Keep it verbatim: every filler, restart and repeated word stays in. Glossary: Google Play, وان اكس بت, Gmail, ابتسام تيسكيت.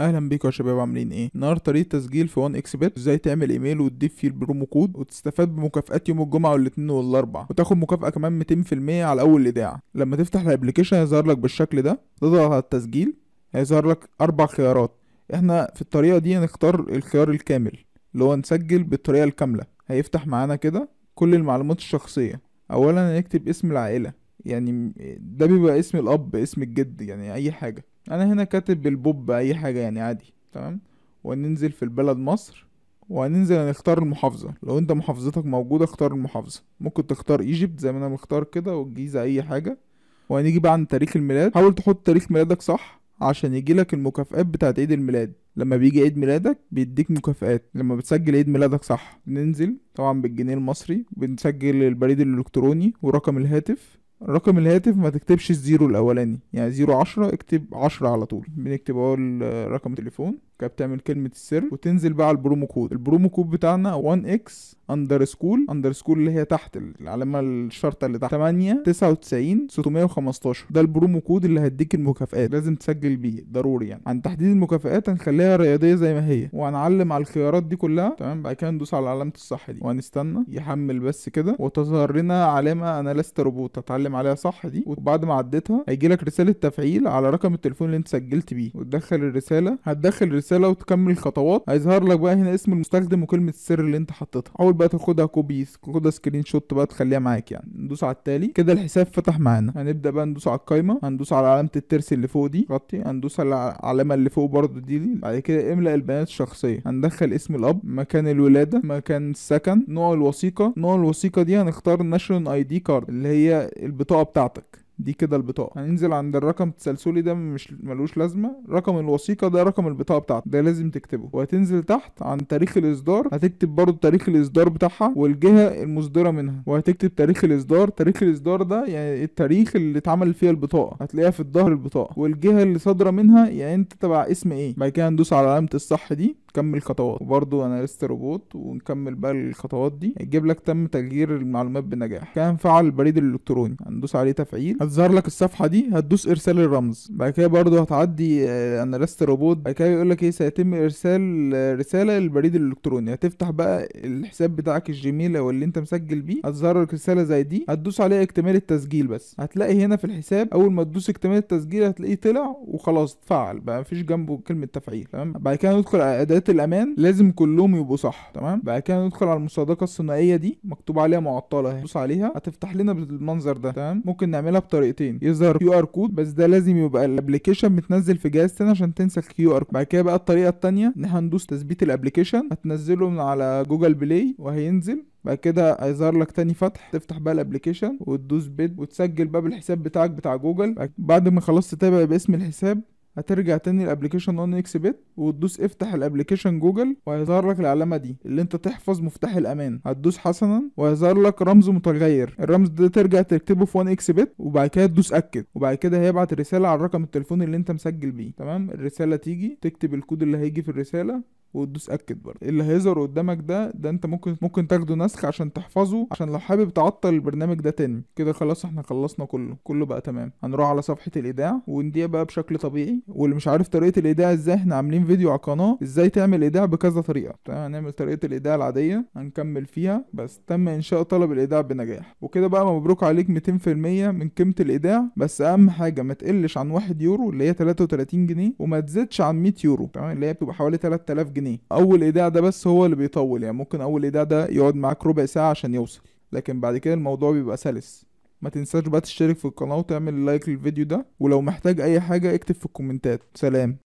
اهلا بيكم يا شباب، عاملين ايه؟ النهارده طريقه تسجيل في وان اكس بت، ازاي تعمل ايميل وتضيف فيه البرومو كود وتستفاد بمكافآت يوم الجمعه والاثنين والاربعاء، وتاخد مكافاه كمان مئتين في المئة على اول ايداع. لما تفتح الابلكيشن هيظهر لك بالشكل ده، تضغط على التسجيل هيظهر لك اربع خيارات. احنا في الطريقه دي هنختار الخيار الكامل اللي هو نسجل بالطريقه الكامله. هيفتح معانا كده كل المعلومات الشخصيه. اولا هنكتب اسم العائله، يعني ده بيبقى اسم الاب، اسم الجد، يعني اي حاجه. انا هنا كاتب بالبوب اي حاجه يعني عادي، تمام. وننزل في البلد مصر، وهننزل هنختار المحافظه. لو انت محافظتك موجوده اختار المحافظه، ممكن تختار ايجيبت زي ما انا مختار كده، والجيزه، اي حاجه. وهنيجي بقى عند تاريخ الميلاد، حاول تحط تاريخ ميلادك صح عشان يجيلك المكافآت بتاعه عيد الميلاد. لما بيجي عيد ميلادك بيديك مكافآت لما بتسجل عيد ميلادك صح. ننزل طبعا بالجنيه المصري، بنسجل البريد الالكتروني ورقم الهاتف. رقم الهاتف ما تكتبش الزيرو الاولاني، يعني زيرو عشرة اكتب عشرة على طول. بنكتب اول رقم التليفون كده، بتعمل كلمه السر وتنزل بقى على البرومو كود. البرومو كود بتاعنا وان اكس اندرسكور اندرسكور اللي هي تحت العلامه الشرطه اللي تحت، ثمانية تسعة وتسعين ستمية وخمستاشر. ده البرومو كود اللي هيديك المكافآت، لازم تسجل بيه ضروري. يعني عن تحديد المكافآت هنخليها رياضيه زي ما هي، وهنعلم على الخيارات دي كلها، تمام. بعد كده ندوس على علامه الصح دي وهنستنى يحمل بس كده، وتظهر لنا علامه انا لست روبوت هتعلم عليها صح دي. وبعد ما عديتها هيجيلك رساله تفعيل على رقم التليفون اللي انت سجلت بيه، وتدخل الرساله هتدخل الرساله وتكمل الخطوات. هيظهر لك بقى هنا اسم المستخدم وكلمه السر اللي انت حطيتها. حاول بقى تاخدها كوبي، خدها سكرين شوت بقى تخليها معاك. يعني ندوس على التالي كده، الحساب فتح معانا. هنبدا بقى ندوس على القايمه، هندوس على علامه الترس اللي فوق دي، غطي، هندوس على العلامه اللي فوق برده دي. بعد كده املا البيانات الشخصيه، هندخل اسم الاب، مكان الولاده، مكان السكن، نوع الوثيقه. نوع الوثيقه دي هنختار ناشونال اي دي كارد اللي هي البطاقه بتاعتك دي كده البطاقه. هننزل عند الرقم التسلسلي ده مش ملوش لازمه، رقم الوثيقه ده رقم البطاقه بتاعتك ده لازم تكتبه. وهتنزل تحت عن تاريخ الاصدار، هتكتب برضو تاريخ الاصدار بتاعها والجهه المصدره منها، وهتكتب تاريخ الاصدار. تاريخ الاصدار ده يعني التاريخ اللي اتعمل فيها البطاقه، هتلاقيها في الظهر البطاقه، والجهه اللي صادره منها يعني انت تبع اسم ايه. بعد كده هندوس على علامه الصح دي، نكمل خطوات، وبرضو انا لسه روبوت، ونكمل بقى الخطوات دي. هيجيب لك تم تسجيل المعلومات بنجاح. كان فعل البريد الالكتروني، هندوس عليه تفعيل، هتظهر لك الصفحه دي، هتدوس ارسال الرمز. بعد كده برضو هتعدي انا لست روبوت. بعد كده يقول لك ايه، سيتم ارسال رساله للبريد الالكتروني. هتفتح بقى الحساب بتاعك الجيميل او اللي انت مسجل بيه، هتظهر لك رساله زي دي، هتدوس عليها اكتمال التسجيل بس. هتلاقي هنا في الحساب اول ما تدوس اكتمال التسجيل هتلاقيه طلع وخلاص اتفعل بقى، مفيش جنبه كلمه تفعيل، تمام. بعد كده ندخل على اداه الامان، لازم كلهم يبقوا صح، تمام. بعد كده ندخل على المصادقه الثنائيه دي، مكتوب عليها معطله اهي، دوس عليها هتفتح لنا بالمنظر ده، تمام. ممكن نعملها بطريقتين، يظهر كيو ار كود بس ده لازم يبقى الابلكيشن متنزل في جهاز تاني عشان تنسخ كيو ار كود. بعد كده بقى الطريقه الثانيه ان احنا هندوس تثبيت الابلكيشن، هتنزله من على جوجل بلاي وهينزل. بعد كده هيظهر لك تاني فتح، تفتح بقى الابلكيشن وتدوس بيد وتسجل بقى بالحساب بتاعك بتاع جوجل. بعد ما خلصت تتابع باسم الحساب هترجع تاني الابلكيشن وان اكس بت وتدوس افتح الابلكيشن جوجل، وهيظهر لك العلامه دي اللي انت تحفظ مفتاح الامان. هتدوس حسنا وهيظهر لك رمز متغير، الرمز ده ترجع تكتبه في وان اكس بت، وبعد كده تدوس اكد، وبعد كده هيبعت الرساله على رقم التليفون اللي انت مسجل بيه، تمام. الرساله تيجي، تكتب الكود اللي هيجي في الرساله وتدوس اكد. برضه اللي هيظهر قدامك ده ده انت ممكن ممكن تاخده نسخ عشان تحفظه، عشان لو حابب تعطل البرنامج ده تاني. كده خلاص احنا خلصنا كله كله بقى تمام. هنروح على صفحه الايداع ونديها بقى بشكل طبيعي. واللي مش عارف طريقه الايداع ازاي، احنا عاملين فيديو على القناه ازاي تعمل ايداع بكذا طريقه، تمام. هنعمل طريقه الايداع العاديه هنكمل فيها، بس تم انشاء طلب الايداع بنجاح. وكده بقى مبروك عليك مئتين في المية من قيمه الايداع، بس اهم حاجه ما تقلش عن واحد يورو اللي هي تلاتة وتلاتين جنيه، وما تزيدش عن مية يورو، تمام، اللي هي بتبقى حوالي تلات آلاف جنيه. اول ايداع ده بس هو اللي بيطول، يعني ممكن اول ايداع ده يقعد معاك ربع ساعه عشان يوصل، لكن بعد كده الموضوع بيبقى سلس. ما تنساش بقى تشترك في القناه وتعمل لايك للفيديو ده، ولو محتاج اي حاجه اكتب في الكومنتات. سلام.